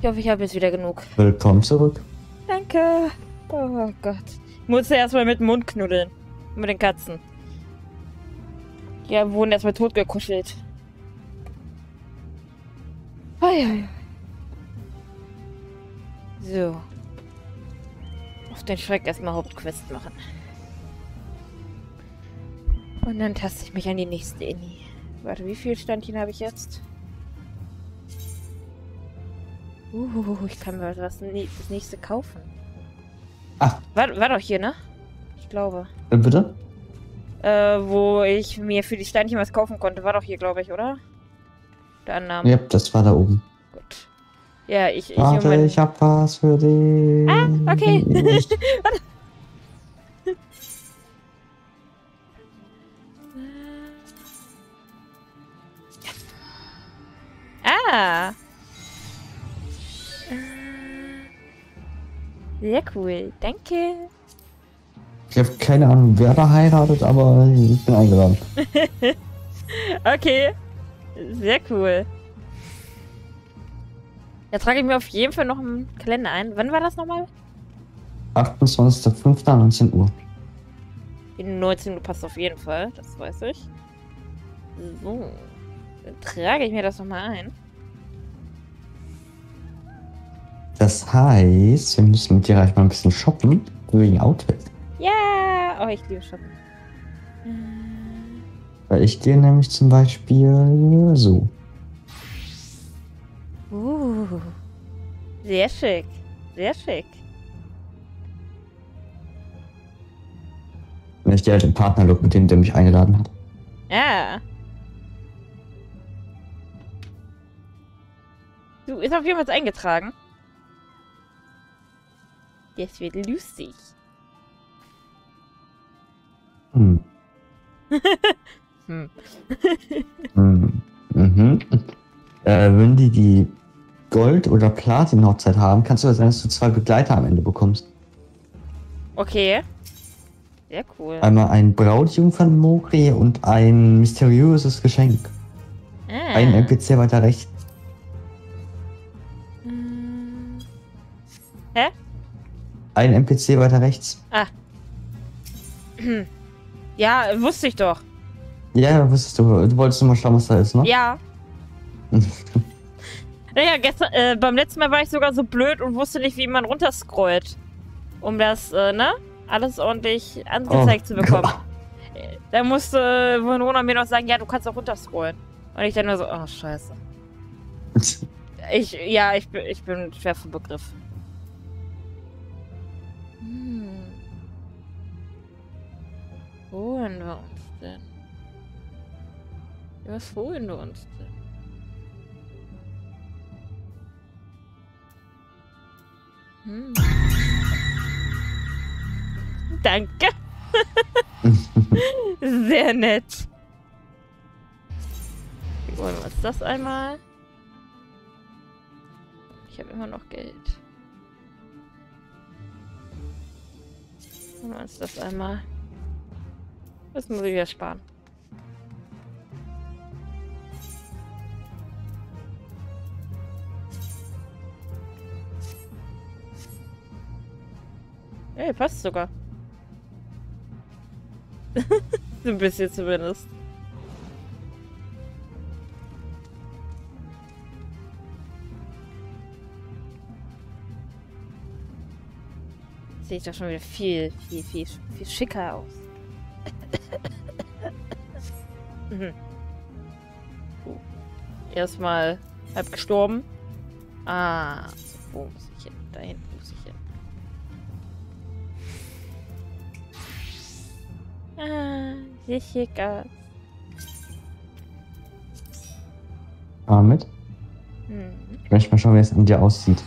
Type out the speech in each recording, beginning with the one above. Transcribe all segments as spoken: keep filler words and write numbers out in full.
Ich hoffe, ich habe jetzt wieder genug. Willkommen zurück. Danke. Oh Gott. Ich musste erstmal mit dem Mund knuddeln. Mit den Katzen. Ja, wurden erstmal totgekuschelt. Oh, ja, ja. So. Auf den Schreck erstmal Hauptquest machen. Und dann taste ich mich an die nächste Inni. Warte, wie viel Standchen habe ich jetzt? Uh, ich kann mir das nächste kaufen. Ah. War, war doch hier, ne? Ich glaube. Bitte? Äh, wo ich mir für die Steinchen was kaufen konnte. War doch hier, glaube ich, oder? Der Annahme. Ja, das war da oben. Gut. Ja, ich... ich Warte, mein... ich hab was für dich. Ah, okay. Warte. Ah. Sehr cool, danke. Ich habe keine Ahnung, wer da heiratet, aber ich bin eingeladen. Okay, sehr cool. Da trage ich mir auf jeden Fall noch einen Kalender ein. Wann war das nochmal? achtundzwanzigster fünfter neunzehn Uhr. In neunzehn Uhr passt auf jeden Fall, das weiß ich. So, dann trage ich mir das nochmal ein. Das heißt, wir müssen mit dir gleich mal ein bisschen shoppen, wegen Outfit. Ja, yeah! Oh, ich liebe shoppen. Weil ich gehe nämlich zum Beispiel so. Uh, sehr schick, sehr schick. Und ich gehe halt im Partnerlook mit dem, der mich eingeladen hat. Ja. Ah. Du, ist auf jeden Fall eingetragen. Das wird lustig. Hm. Hm. Hm. Mhm. Äh, wenn die die Gold- oder Platin-Hochzeit haben, kannst du ja sein, dass du zwei Begleiter am Ende bekommst. Okay. Sehr cool. Einmal ein Brautjungfern von Mogri und ein mysteriöses Geschenk. Ah. Ein N P C weiter rechts. Hm. Hä? Ein N P C weiter rechts. Ah. Ja, wusste ich doch. Ja, wusstest du. Du wolltest mal schauen, was da ist, ne? Ja. Naja, gestern, äh, beim letzten Mal war ich sogar so blöd und wusste nicht, wie man runterscrollt. Um das, äh, ne? Alles ordentlich angezeigt oh, zu bekommen. Gott. Da musste Verona mir noch sagen, ja, du kannst auch runterscrollen. Und ich dann nur so, oh, scheiße. ich, ja, ich, ich bin schwer vom Begriff. Wohin wir uns denn? Was holen wir uns denn? Hm. Danke! Sehr nett! Wie holen wir uns das einmal? Ich habe immer noch Geld. Holen wir uns das einmal. Das muss ich wieder sparen. Ey, passt sogar. So ein bisschen zumindest. Sieht doch schon wieder viel, viel, viel, viel schicker aus. Mhm. So. Erstmal halb gestorben. Ah, wo muss ich hin? Da hinten muss ich hin. Ah, sehr schick aus. Damit? Hm. Ich möchte mal schauen, wie es an dir aussieht.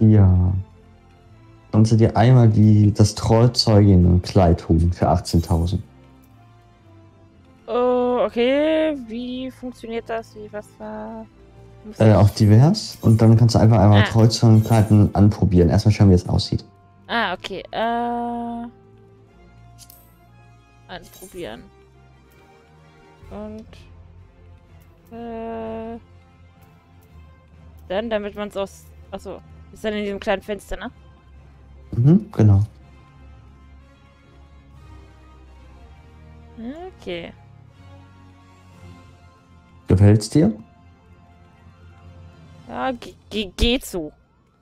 Ja. Kannst du dir einmal die, das Trollzeuginnen-Kleid holen für achtzehntausend? Oh, okay. Wie funktioniert das? Wie, was war... Äh, auf divers. Und dann kannst du einfach einmal ah. Trollzeuginnen-Kleid anprobieren. Erstmal schauen, wie es aussieht. Ah, okay. Äh... Anprobieren. Und... Äh... Dann, damit man es aus... Achso, ist dann in diesem kleinen Fenster, ne? Mhm, genau. Okay. Gefällt's dir? Ja, ge ge geht so.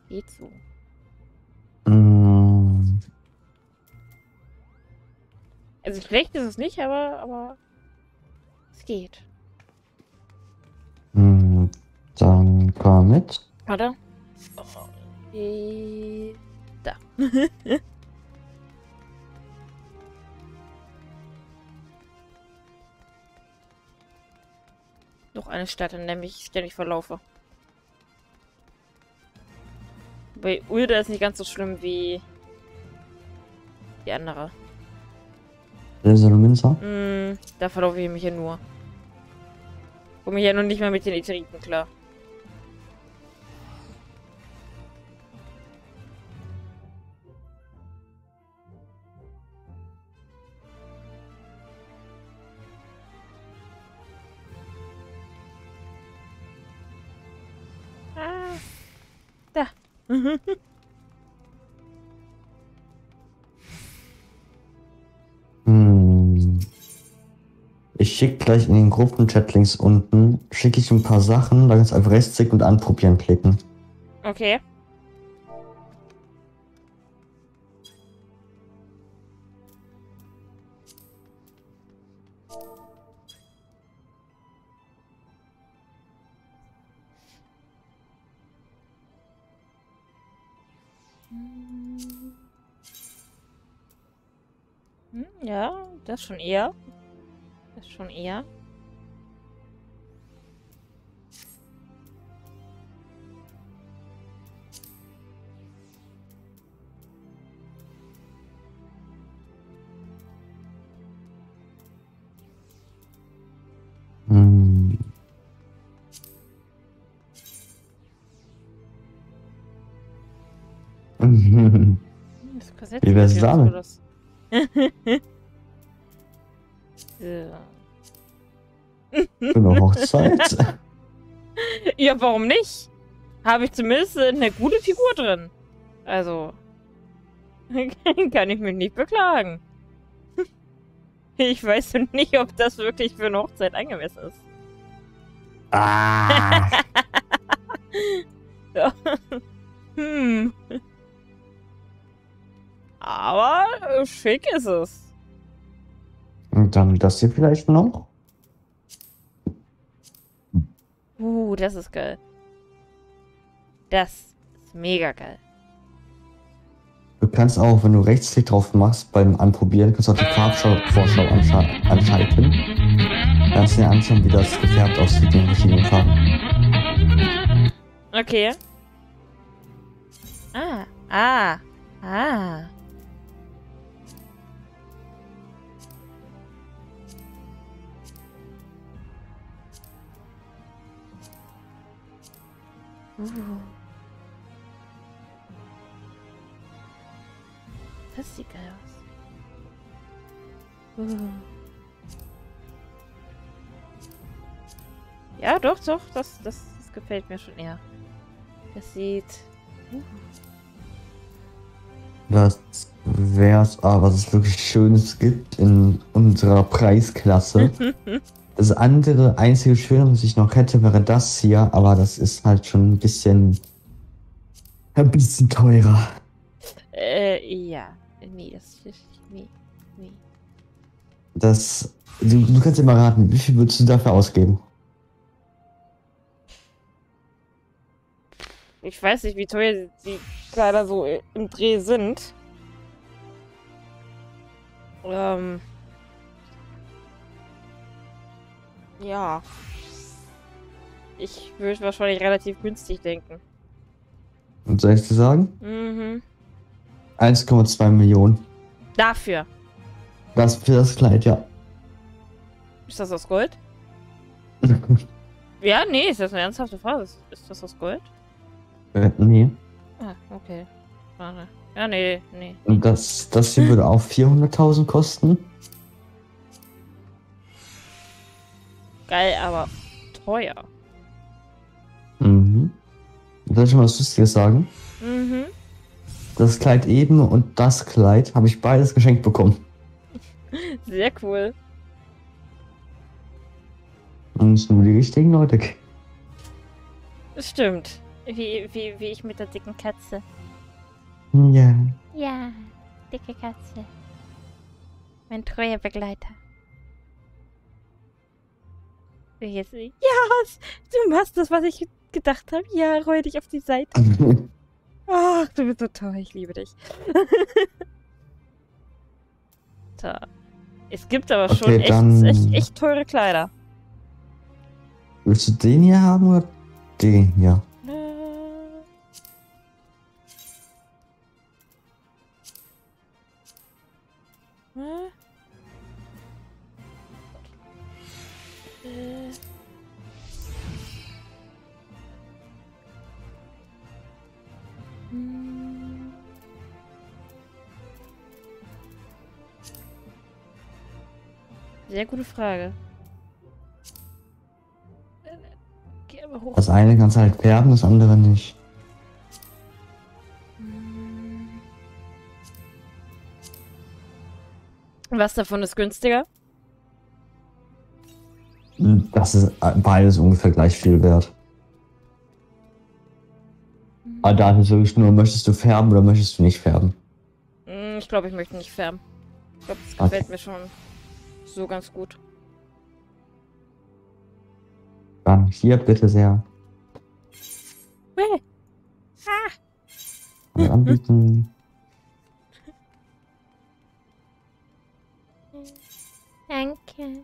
Geht so. Mm. Also schlecht ist es nicht, aber, aber es geht. Mm, dann komm mit. Warte. Okay. Da. Noch eine Stadt, in der ich ständig verlaufe. Bei Ulda ist nicht ganz so schlimm wie die andere. Mm, da verlaufe ich mich ja nur. Komme ich ja nur nicht mehr mit den Etriten klar. hm. Ich schicke gleich in den Gruppenchat links unten, schicke ich ein paar Sachen, da kannst du auf Rechtsklick und Anprobieren klicken. Okay. Ja, das schon eher. Das schon eher. Hm. Das Korsett. Wie wär's damit? Eine Hochzeit? Ja, warum nicht? Habe ich zumindest eine gute Figur drin. Also, kann ich mich nicht beklagen. Ich weiß nicht, ob das wirklich für eine Hochzeit angemessen ist. Ah. Ja. Hm. Aber schick ist es. Und dann das hier vielleicht noch? Uh, das ist geil. Das ist mega geil. Du kannst auch, wenn du Rechtsklick drauf machst, beim Anprobieren, kannst du auch die Farbvorschau anschalten. Kannst du dir anschauen, wie das gefärbt aussieht in verschiedenen Farben. Okay. Ah, ah, ah. Uh. Das sieht geil aus. Uh. Ja, doch, doch, das, das, das gefällt mir schon eher. Das sieht... Uh. Das wär's aber, was es wirklich Schönes gibt in unserer Preisklasse. Das andere einzige Schöne, was ich noch hätte, wäre das hier, aber das ist halt schon ein bisschen, ein bisschen teurer. Äh, ja. Nee, das ist nee, nee. Das, du, du kannst dir mal raten, wie viel würdest du dafür ausgeben? Ich weiß nicht, wie teuer die Kleider so im Dreh sind. Ähm... Ja. Ich würde wahrscheinlich relativ günstig denken. Und soll ich dir sagen? Mhm. eins Komma zwei Millionen. Dafür? Das für das Kleid, ja. Ist das aus Gold? Ja, nee, ist das eine ernsthafte Frage. Ist das aus Gold? Äh, nee. Ah, okay. Ja, nee, nee. Und das, das hier würde auch vierhunderttausend kosten. Geil, aber teuer. Mhm. Soll ich mal was Lustiges sagen? Mhm. Das Kleid eben und das Kleid habe ich beides geschenkt bekommen. Sehr cool. Und es sind nur die richtigen Leute. Stimmt. Wie, wie, wie ich mit der dicken Katze. Ja. Ja, dicke Katze. Mein treuer Begleiter. Jetzt, ja, du machst das, was ich gedacht habe. Ja, roll dich auf die Seite. Ach, du bist so toll. Ich liebe dich. So. Es gibt aber schon okay, echt, echt, echt teure Kleider. Willst du den hier haben oder den hier? Sehr gute Frage. Geh aber hoch. Das eine kannst du halt färben, das andere nicht. Was davon ist günstiger? Das ist beides ungefähr gleich viel wert. Aber da ist es wirklich nur, möchtest du färben oder möchtest du nicht färben? Ich glaube, ich möchte nicht färben. Ich glaube, das gefällt okay. mir schon so ganz gut. Dann hier bitte sehr. Hey. Ah. Anbieten. Danke.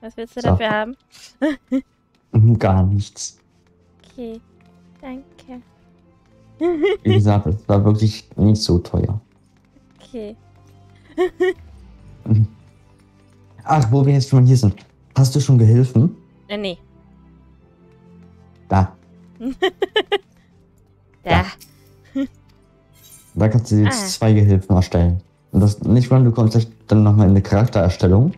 Was willst du so. dafür haben? Gar nichts. Okay, danke. Wie gesagt, es war wirklich nicht so teuer. Okay. Ach, wo wir jetzt schon hier sind. Hast du schon Gehilfen? Äh, nee. Da. Da. Da. Da kannst du jetzt ah. zwei Gehilfen erstellen. Und das nicht wann, du kommst dann nochmal in eine Charaktererstellung.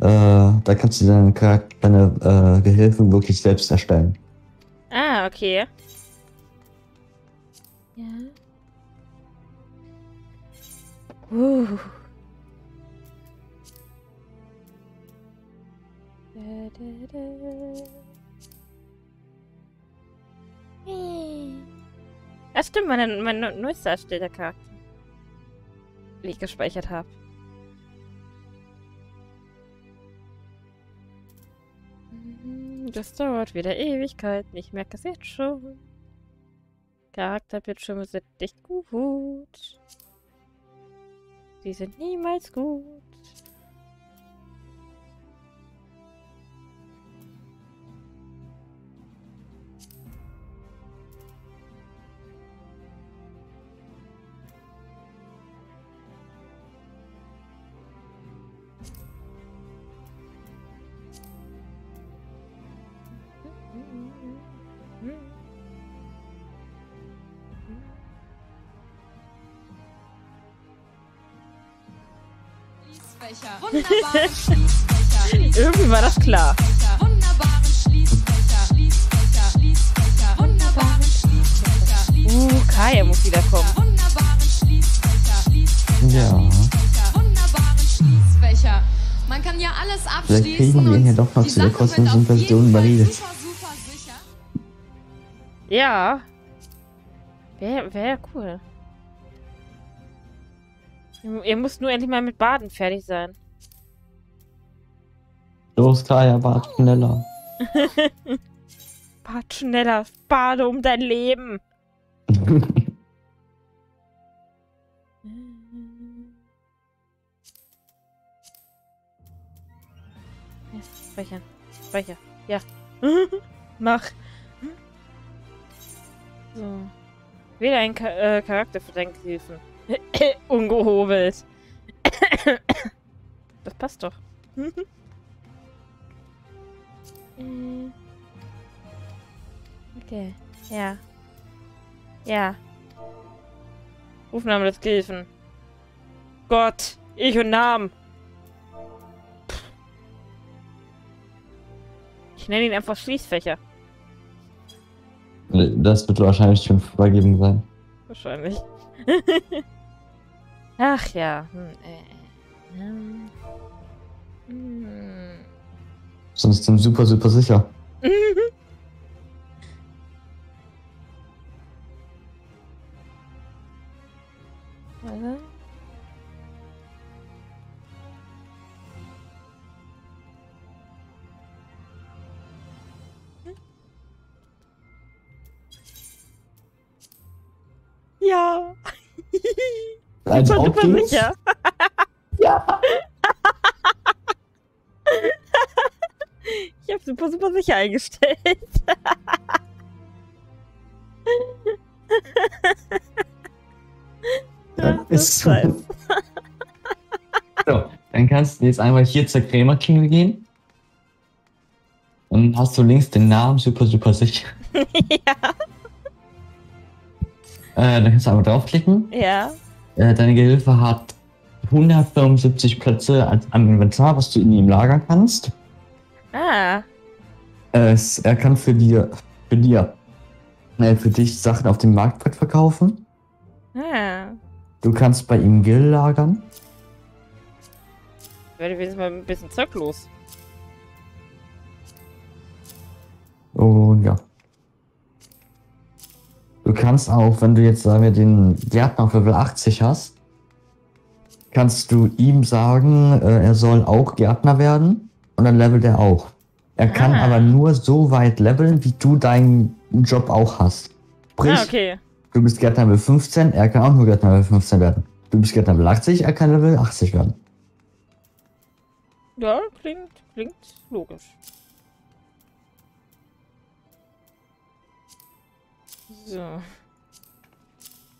Äh, da kannst du deine, Charakter deine äh, Gehilfen wirklich selbst erstellen. Ah, okay. Ja. Uh. Ah, stimmt, mein, mein neuester erstellter Charakter, den ich gespeichert habe. Das dauert wieder Ewigkeiten, ich merke es jetzt schon. Charakterbildschirme sind nicht gut. Sie sind niemals gut. Irgendwie war das klar. Uh, Kaya muss wieder kommen. Ja. Man kann ja alles abschließen. Vielleicht kriegen wir hier doch noch zu der kostenlosen Version überredet. Ja. Wäre wär cool. Ihr müsst nur endlich mal mit Baden fertig sein. Los, Kaya, bad schneller. Bad schneller, bade um dein Leben. Ja, speichern, speichern, ja. Mach. So. Wieder ein Ka äh, Charakter für deinen Gehilfen. Ungehobelt. Das passt doch. Okay. Ja. Ja. Rufname des Gehilfen. Gott. Ich und Namen. Pff. Ich nenne ihn einfach Schließfächer. Das wird wahrscheinlich schon vorgegeben sein. Wahrscheinlich. Ach ja. Hm, äh, hm. Sonst sind super, super sicher. Warte. Ja. Als ob super sicher. Ja. Ich habe super, super sicher eingestellt. Das ist so. So, dann kannst du jetzt einmal hier zur Krämerklingel gehen. Und hast du links den Namen super, super sicher. Ja. Äh, dann kannst du einmal draufklicken. Ja. Äh, deine Gehilfe hat hundertfünfundsiebzig Plätze als, am Inventar, was du in ihm lagern kannst. Ah. Äh, es, er kann für dir, für dir, äh, für dich Sachen auf dem Marktbrett verkaufen. Ah. Du kannst bei ihm Gil lagern. Ich werde wenigstens mal ein bisschen zöcklos. Und ja. Du kannst auch, wenn du jetzt, sagen wir, den Gärtner auf Level achtzig hast, kannst du ihm sagen, äh, er soll auch Gärtner werden und dann levelt er auch. Er ah. kann aber nur so weit leveln, wie du deinen Job auch hast. Sprich, ah, okay. Du bist Gärtner Level fünfzehn, er kann auch nur Gärtner Level fünfzehn werden. Du bist Gärtner Level achtzig, er kann Level achtzig werden. Ja, klingt, klingt logisch. So.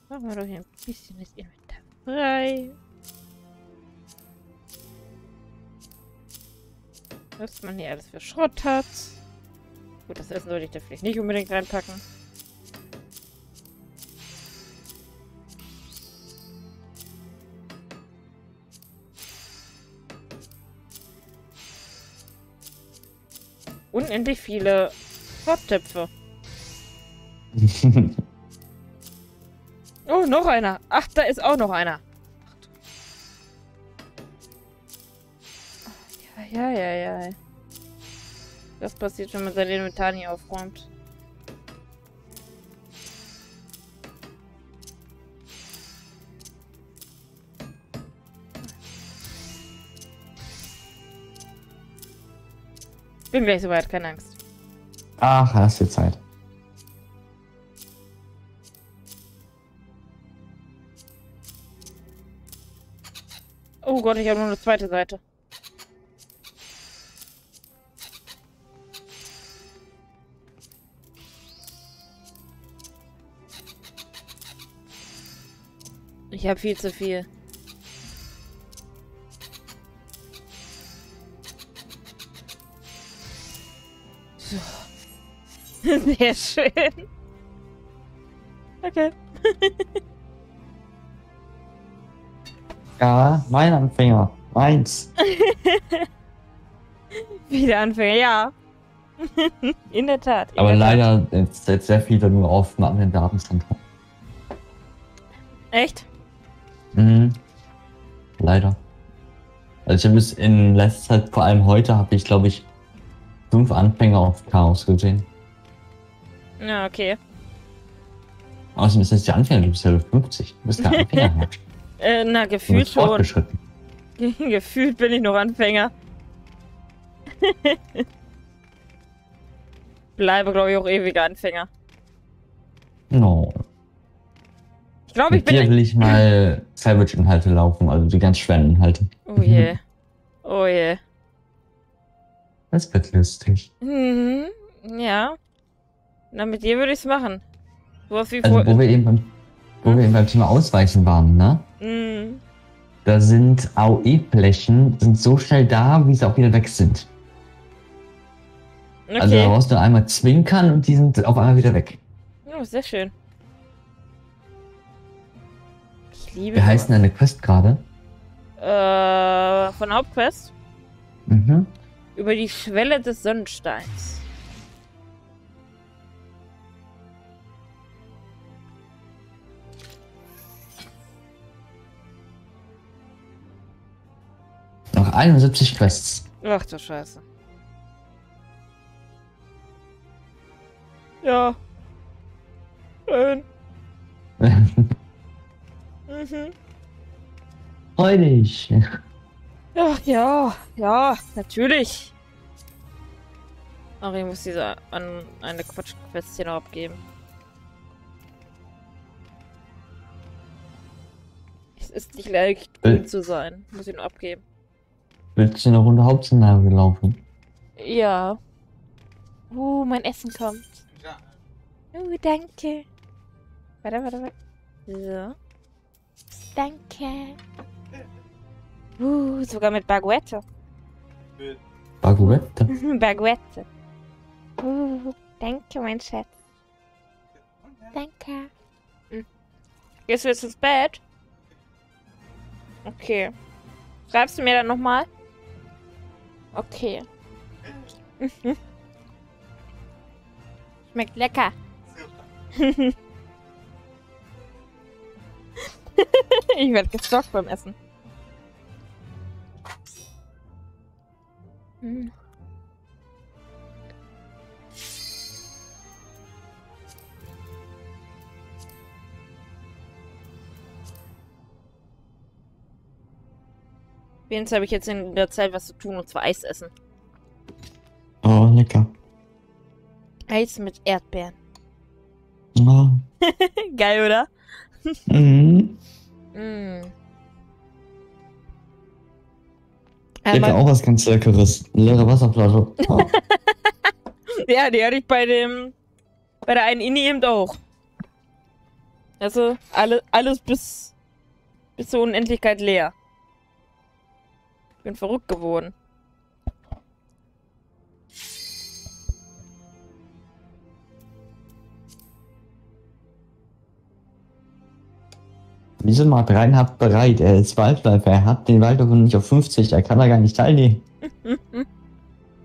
Machen wir doch hier ein bisschen das Inventar frei. Was man hier alles für Schrott hat. Gut, das Essen sollte ich da vielleicht nicht unbedingt reinpacken. Unendlich viele Schrottöpfe. Oh, noch einer. Ach, da ist auch noch einer. Ja, ja, ja, ja. Das passiert, wenn man sein Inventar nicht aufräumt. Bin gleich soweit, keine Angst. Ach, hast du Zeit. Oh Gott, ich habe nur eine zweite Seite. Ich habe viel zu viel. So. Sehr schön. Okay. Ja, mein Anfänger. Meins. Wieder Anfänger, ja. In der Tat. In Aber der leider Tat. Sind sehr viele nur auf dem Datenzentrum. Echt? Mhm. Leider. Also ich habe es in letzter Zeit, vor allem heute, habe ich glaube ich fünf Anfänger auf Chaos gesehen. Ja, okay. Außerdem ist das die Anfänger, du bist ja fünfzig. Du bist kein Anfänger mehr. Äh, na, gefühlt schon. Gefühlt bin ich noch Anfänger. Bleibe, glaube ich, auch ewiger Anfänger. No. Ich glaube, ich bin... Hier will ich mal Savage-Inhalte laufen, also die ganz schweren Inhalte. Oh je. Yeah. Oh je. Yeah. Das wird lustig. Mhm, ja. Na, mit dir würde ich es machen. Sowas wie also, vor... Wo, wir eben beim, wo hm? wir eben beim Thema Ausweichen waren, ne? Mhm. Da sind A O E-Flächen, sind so schnell da, wie sie auch wieder weg sind. Okay. Also da brauchst du einmal zwinkern und die sind auf einmal wieder weg. Oh, sehr schön. Ich liebe Wie heißt denn deine Quest gerade? Äh, von der Hauptquest? Mhm. Über die Schwelle des Sonnensteins. Noch einundsiebzig Quests. Ach du Scheiße. Ja. Schön. mhm. Freu dich. Ach ja, ja, natürlich. Ach, ich muss diese an eine Quatsch-Quest hier noch abgeben. Es ist nicht leicht, Will zu sein. Muss ich nur abgeben. Willst du eine Runde Hauptszenario laufen? Ja. Uh, mein Essen kommt. Oh, danke. Warte, warte, warte. So. Danke. Uh, sogar mit Baguette. Baguette? Baguette. Uh, danke, mein Schatz. Danke. Hm. Gehst du jetzt ins Bett? Okay. Schreibst du mir dann nochmal? Okay. Mhm. Schmeckt lecker. Ich werde gestockt beim Essen. Hm. Wenigstens habe ich jetzt in der Zeit was zu tun, und zwar Eis essen. Oh, lecker. Eis mit Erdbeeren. Oh. Geil, oder? Mhm. Mm. Ich hätte auch was ganz Leckeres. Eine leere Wasserflasche. Oh. Ja, die hatte ich bei dem... bei der einen Inni eben auch. Also, alle, alles bis... bis zur Unendlichkeit leer. Ich bin verrückt geworden. Wir sind mal dreieinhalb bereit. Er ist Waldläufer. Er hat den Waldläufer nicht auf fünfzig. Er kann da gar nicht teilnehmen.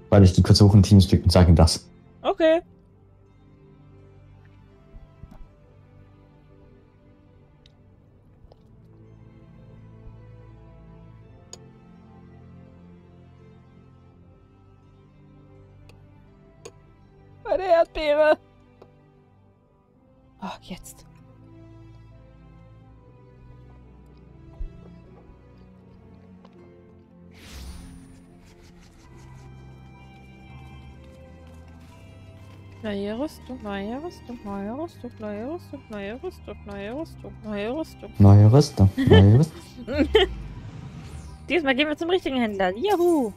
Weil ich die kurz hoch in Teams stück und sage ihm das. Okay. Meine Erdbeere. Ach, jetzt. Neue Rüstung, neue Rüstung, neue Rüstung, neue Rüstung, neue Rüstung, neue Rüstung, neue Rüstung. Neue Rüstung, neue Rüstung. Diesmal gehen wir zum richtigen Händler. Juhu!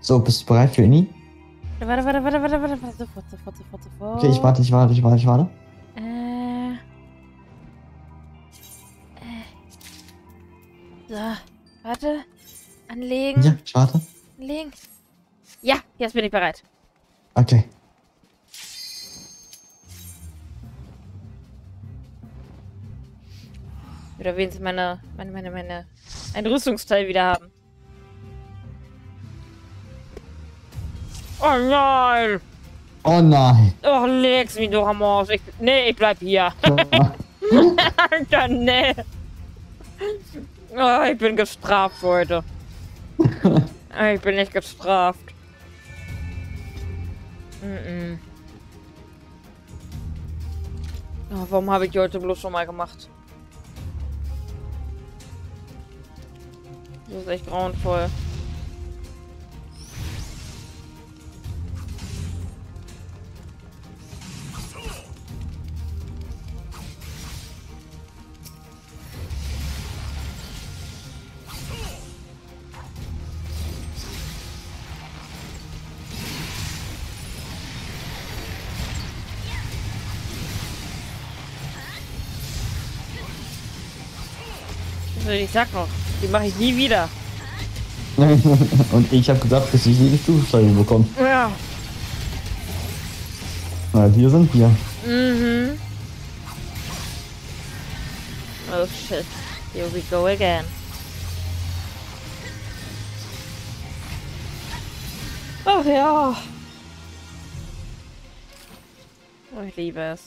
So, bist du bereit für Inni? Warte, warte, warte, warte, warte, warte, sofort, sofort, sofort, sofort. Okay, ich warte, ich warte, ich warte, ich warte. Äh. Äh. So, warte. Anlegen. Ja, ich warte. Anlegen. Ja, jetzt bin ich bereit. Okay. Oder wenigstens meine, meine, meine, meine, ein Rüstungsteil wieder haben. Oh nein! Oh nein! Oh, leg's mich doch am Arsch. Ich, nee, ich bleib hier. Alter, nee. Oh, ich bin gestraft heute. Ich bin nicht gestraft. Mm-mm. Oh, warum habe ich die heute bloß schon mal gemacht? Das ist echt grauenvoll. Ich sag noch, die mache ich nie wieder. Und ich habe gesagt, dass ich jede Stufe bekomme. Ja. Na, hier sind wir. Mhm. Oh shit. Here we go again. Ach ja. Oh, ich liebe es.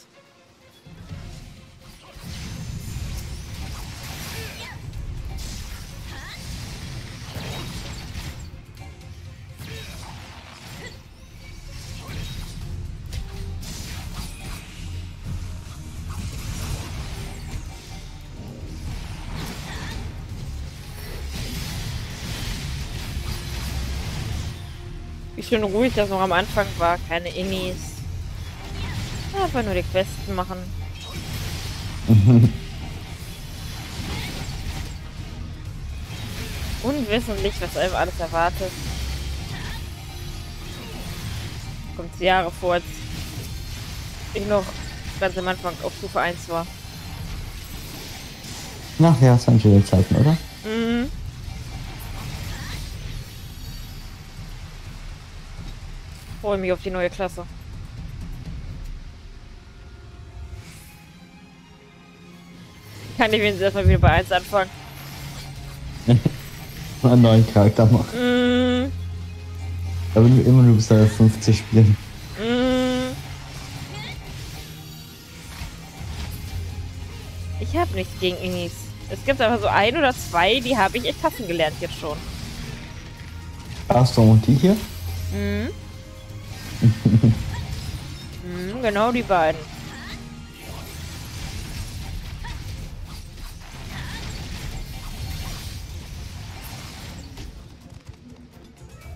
Schön ruhig, dass noch am Anfang war, keine Innis. Einfach nur die Questen machen. Unwissentlich, was einem alles erwartet. Kommt Jahre vor, als ich noch ganz am Anfang auf Stufe eins war. Nachher hast du schöne Zeiten, oder? Mhm. Ich freue mich auf die neue Klasse. Kann ich wenigstens erstmal wieder bei eins anfangen. Einen neuen Charakter machen. Mm. Da würden wir immer nur bis auf fünfzig spielen. Mm. Ich habe nichts gegen Innis. Es gibt aber so ein oder zwei, die habe ich echt hassen gelernt jetzt schon. Hast du und die hier? Mm. Hm, genau die beiden.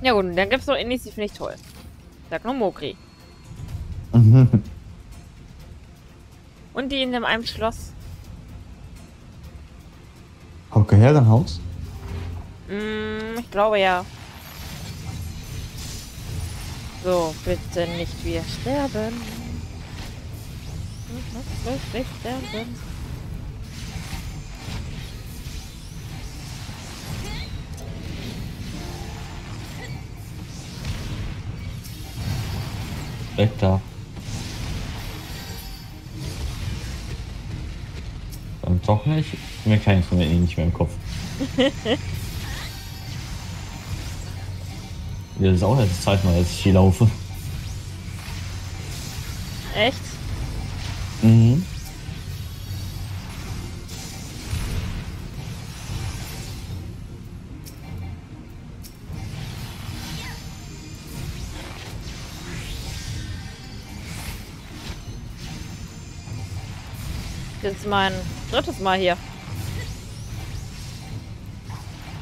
Ja gut, dann gibt es noch Innis, die finde ich toll. Sag nur Mokri. Und die in dem einem Schloss. Okay, her dein Haus? Hm, ich glaube ja. So, bitte nicht wir sterben. Wir sterben. Weg da. Dann doch nicht. Mir kann ich von denen nicht mehr im Kopf. Ja, das ist auch jetzt Zeit mal, dass ich hier laufe. Echt? Mhm. Das ist mein drittes Mal hier.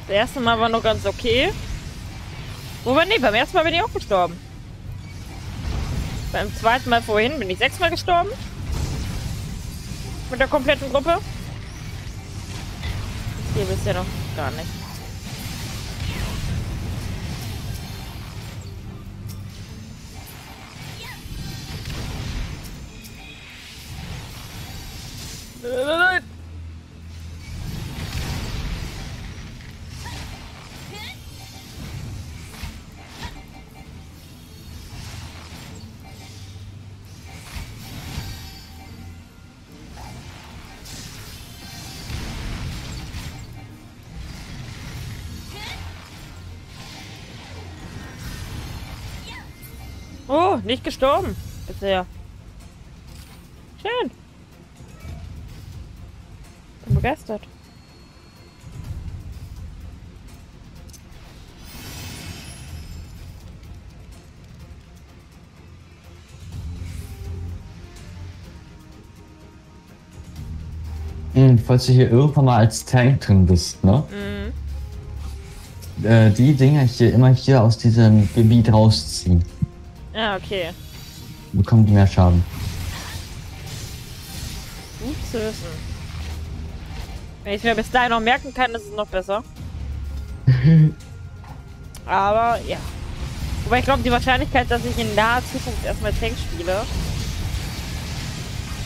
Das erste Mal war noch ganz okay. Wobei, nee, beim ersten Mal bin ich auch gestorben. Beim zweiten Mal vorhin bin ich sechsmal gestorben. Mit der kompletten Gruppe. Hier bist du ja noch gar nicht. Oh, nicht gestorben bisher. Schön. Bin begeistert. Hm, falls du hier irgendwann mal als Tank drin bist, ne? Mhm. Äh, die Dinger hier immer hier aus diesem Gebiet rausziehen. Ah, okay. Bekommen die mehr Schaden. Gut zu wissen. Wenn ich mir bis dahin noch merken kann, ist es noch besser. Aber ja. Wobei ich glaube, die Wahrscheinlichkeit, dass ich in naher Zukunft erstmal Tank spiele,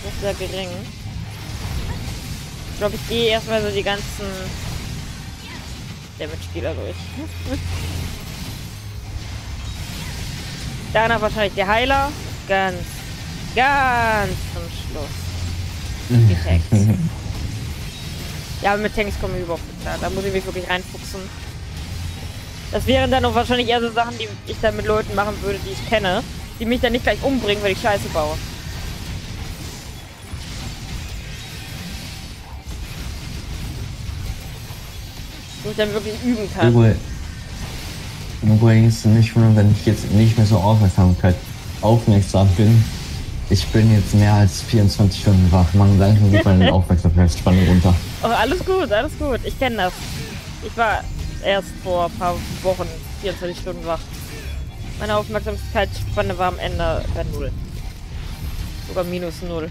ist sehr gering. glaube, ich gehe erstmal so die ganzen Damage-Spieler durch. Danach wahrscheinlich der Heiler. Ganz, ganz zum Schluss. Die Tanks. Ja, mit Tanks komme ich überhaupt nicht klar. Da muss ich mich wirklich reinfuchsen. Das wären dann auch wahrscheinlich eher so Sachen, die ich dann mit Leuten machen würde, die ich kenne. Die mich dann nicht gleich umbringen, weil ich Scheiße baue. Wo ich dann wirklich üben kann. Übrigens nicht wundern, wenn ich jetzt nicht mehr so Aufmerksamkeit aufmerksam bin. Ich bin jetzt mehr als vierundzwanzig Stunden wach. Man, langsam geht meine Aufmerksamkeitsspanne runter. Oh, alles gut, alles gut. Ich kenne das. Ich war erst vor ein paar Wochen vierundzwanzig Stunden wach. Meine Aufmerksamkeitsspanne war am Ende bei null. Sogar minus null.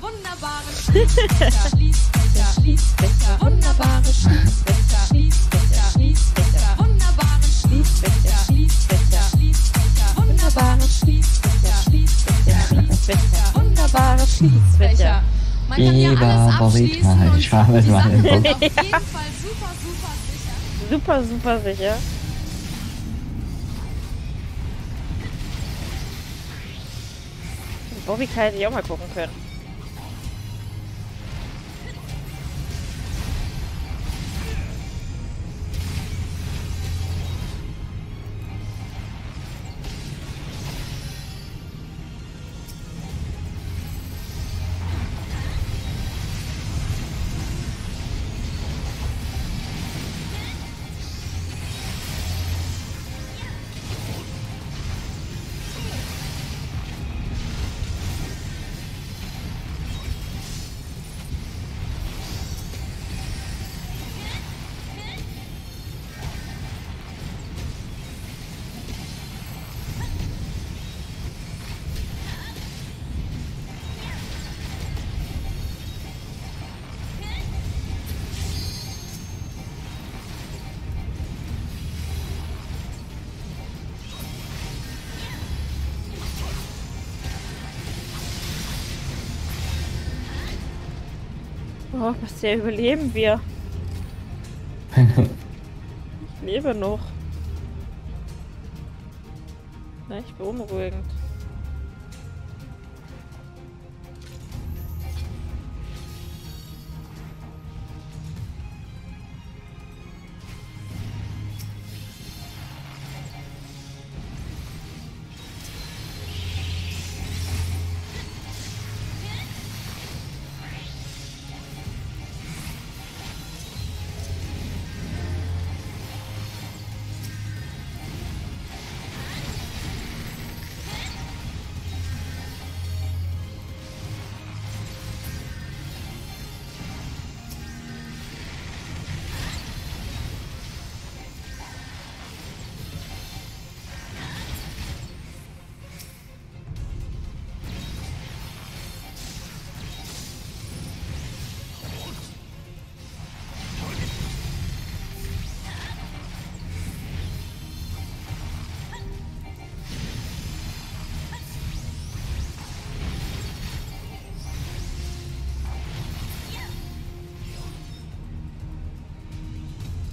Wunderbare Schließfächer, Schließfächer, Schließfächer, wunderbare Schließfächer, Schließfächer, Schließfächer, wunderbare Schließfächer, Schließfächer, Schließfächer, wunderbare Schließfächer, Schließfächer, Schließfächer, wunderbare Schließfächer. Man kann ja alles abschließen und die Sachen sind auf jeden Fall super, super sicher. Super, super sicher. Bobby kann ich auch mal gucken können. Oh, was ja überleben wir? Ich lebe noch. Na, ich beunruhigend.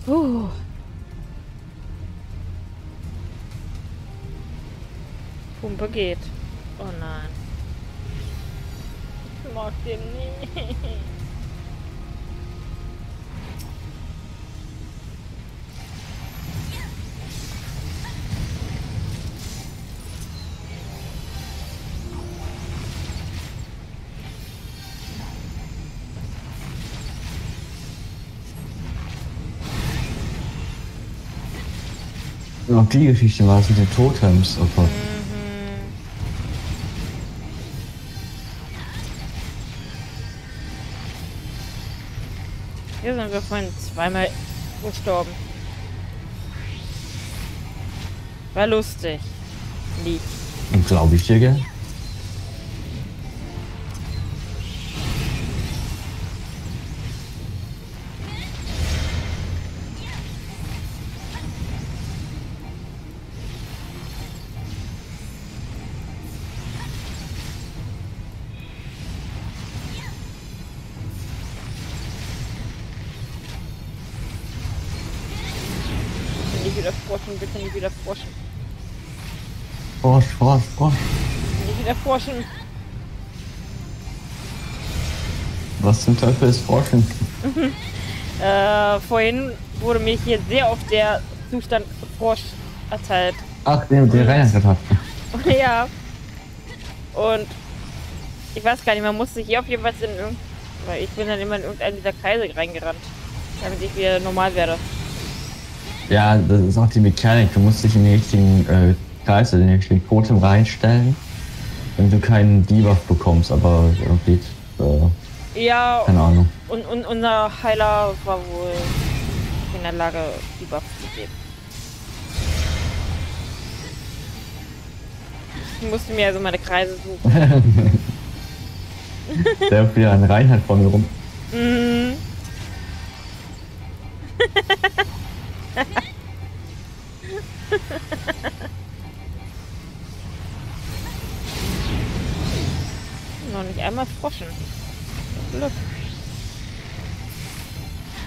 Uh. Pumpe geht. Oh nein. Ich mag den nie. Noch die Geschichte war es mit den Totems, oh Gott. Hier sind wir vorhin zweimal gestorben. War lustig. Lieb. Glaube ich dir, gell? forschen, wir können wieder forschen. Forsch, forsch, forsch. Wieder forschen. Was zum Teufel ist forschen? äh, vorhin wurde mir hier sehr oft der Zustand forsch erteilt. Ach, den der Reinheit hat. Ja. Und ich weiß gar nicht, man musste hier auf jeden Fall in irgendein, weil ich bin dann immer in irgendeinen dieser Kreise reingerannt, damit ich wieder normal werde. Ja, das ist auch die Mechanik. Du musst dich in den richtigen äh, Kreis, in den richtigen Totem reinstellen, damit du keinen Debuff bekommst, aber irgendwie, äh, ja, keine Ahnung. Und, und unser Heiler war wohl in der Lage, Debuff zu geben. Ich musste mir also meine Kreise suchen. Der hat wieder einen Reinhard vor mir rum. Mm. Noch nicht einmal froschen. Glück.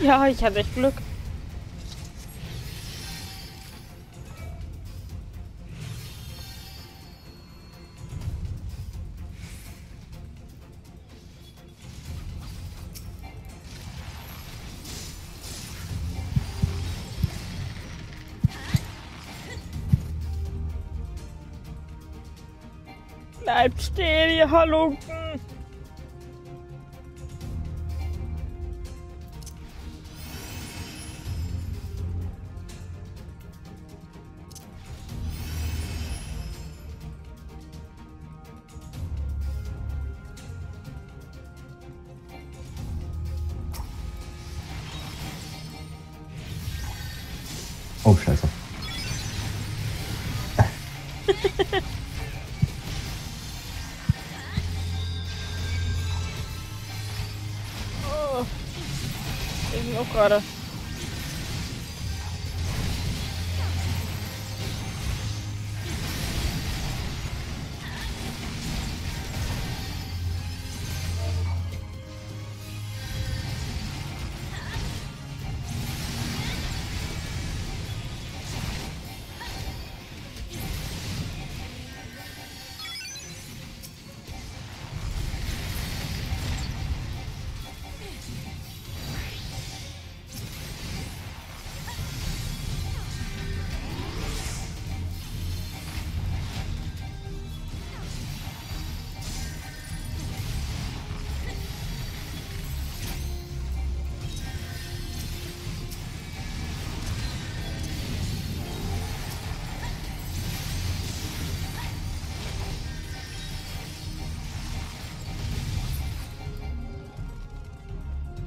Ja, ich hatte echt Glück. Bleibt stehen, ihr Halunken! Oh, scheiße. Auch gerade.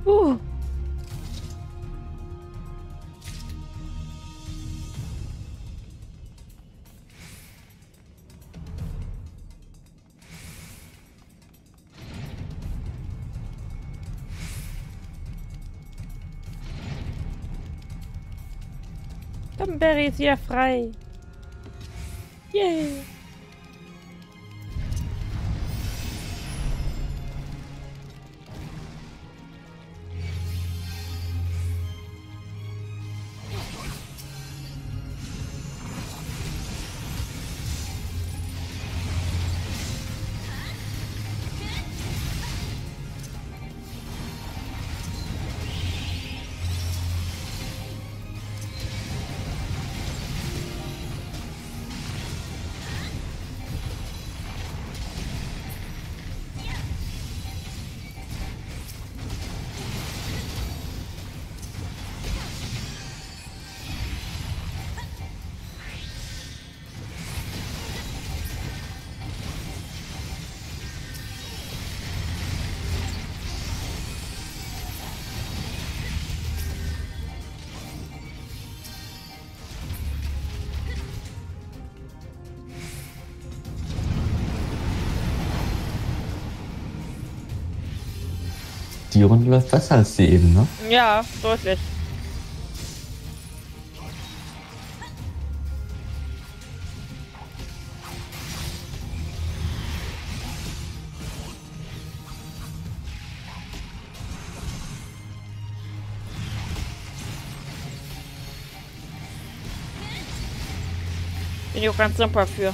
Uh. Tomberry ist wieder frei. Yay. Die Runde läuft besser als die eben, ne? Ja, deutlich. Bin ich auch ganz dankbar für.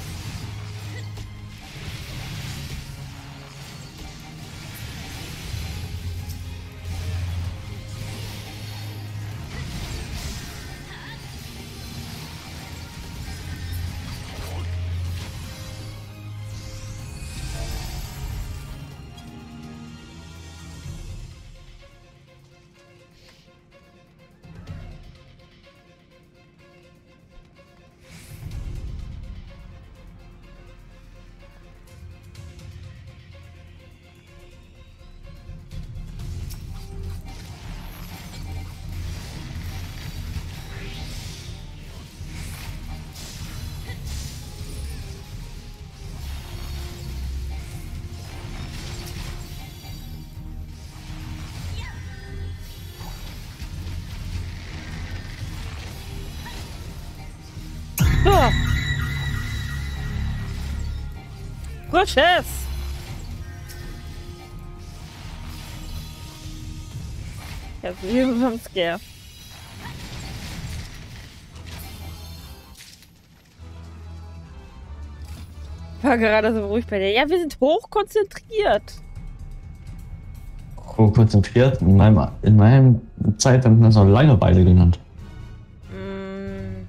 Gut, Chef! Herzlichen Jumpscare. Ich war gerade so ruhig bei dir. Ja, wir sind hochkonzentriert. Hochkonzentriert? In meinem, in meinem Zeit haben wir das auch Langeweile genannt. Mm.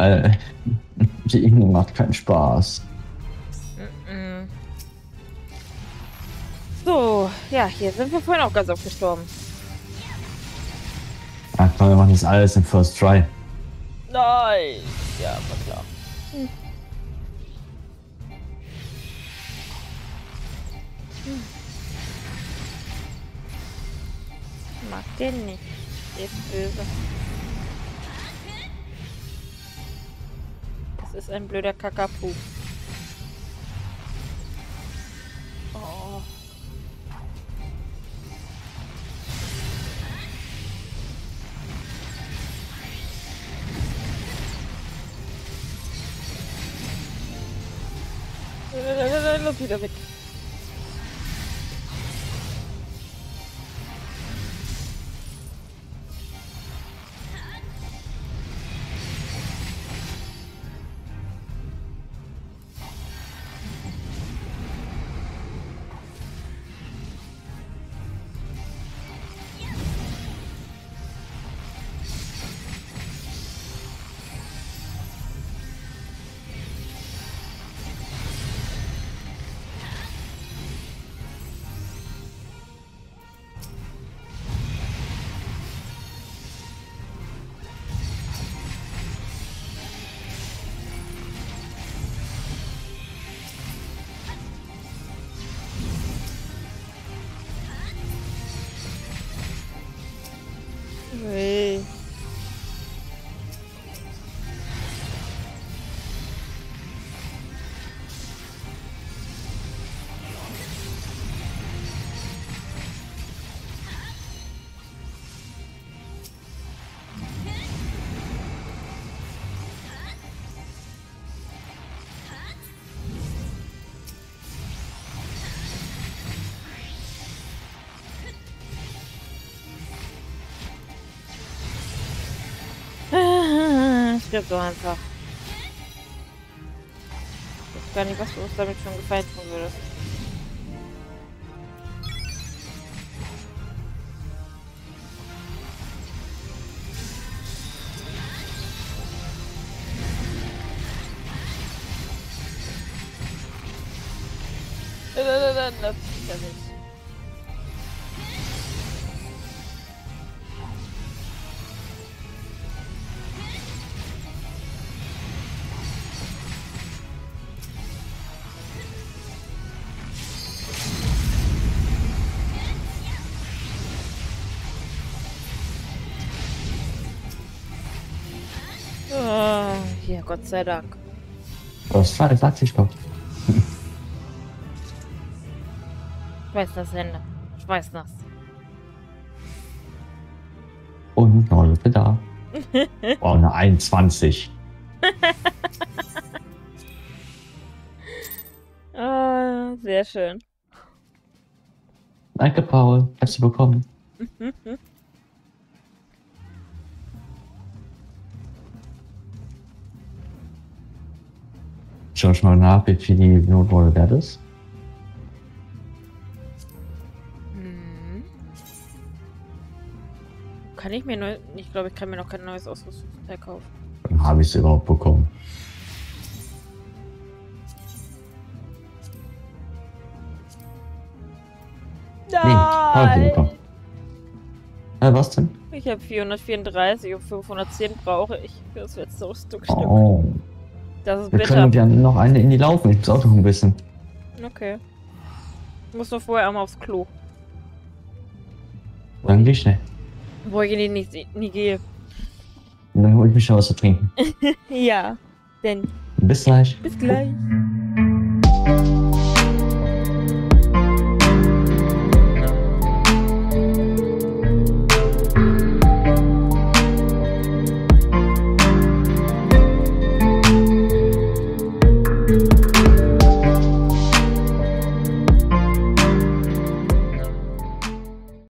Äh, die Ebene macht keinen Spaß. So, ja, hier sind wir vorhin auch ganz oft gestorben. Ach komm, wir machen das alles im First Try. Nein! Ja, war klar. Hm. Hm. Mag den nicht. Der ist böse. Das ist ein blöder Kakapu. Oh. Lauf wieder weg. Das so einfach. Ich weiß gar nicht, was du uns damit schon gefallen tun würdest. Das ist ja nicht. Gott sei Dank. Das war das Latzigstock. Schweißnass Hände. Schweißnass. Und noch Leute da. Oh, eine einundzwanzig. Ah, sehr schön. Danke, Paul. Hast du bekommen. Schau mal nach, wie viel die Notrolle wert ist. Hm. Kann ich mir neu. Ich glaube, ich kann mir noch kein neues Ausrüstungsteil kaufen. Dann habe ich es überhaupt bekommen. Nein! Nee, bekommen. Äh, was denn? Ich habe vierhundertvierunddreißig und fünfhundertzehn brauche ich für das letzte Rüstungsstück. Oh. Das ist bitter. Wir können ja noch eine in die laufen, ich muss auch noch ein bisschen. Okay. Ich muss noch vorher einmal aufs Klo. Dann geh schnell. Wo ich nicht, nicht, nicht gehe. Dann hol ich mich schon was zu trinken. Ja, denn. Bis gleich. Bis gleich.